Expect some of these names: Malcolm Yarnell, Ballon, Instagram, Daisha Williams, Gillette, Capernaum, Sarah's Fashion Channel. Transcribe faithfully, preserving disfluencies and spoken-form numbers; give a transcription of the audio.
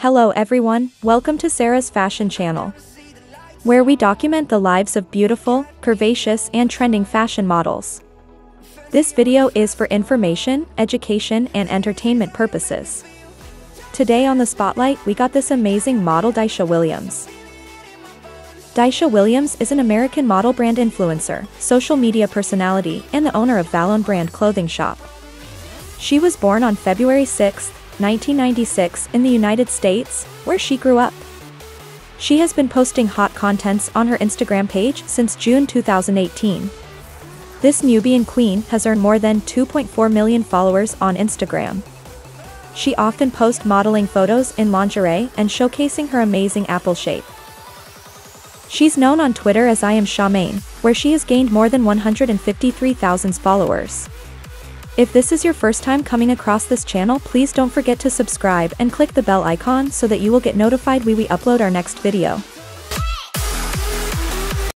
Hello everyone, welcome to Sarah's Fashion Channel, where we document the lives of beautiful, curvaceous and trending fashion models. This video is for information, education and entertainment purposes. Today on the spotlight we got this amazing model Daisha Williams. Daisha Williams is an American model, brand influencer, social media personality and the owner of Ballon brand clothing shop. She was born on February sixth, nineteen ninety-six in the United States, where she grew up. She has been posting hot contents on her Instagram page since June two thousand eighteen. This Nubian queen has earned more than two point four million followers on Instagram. She often posts modeling photos in lingerie and showcasing her amazing apple shape. She's known on Twitter as I Am Shamaine, where she has gained more than one hundred fifty-three thousand followers. If this is your first time coming across this channel, please don't forget to subscribe and click the bell icon so that you will get notified when we upload our next video.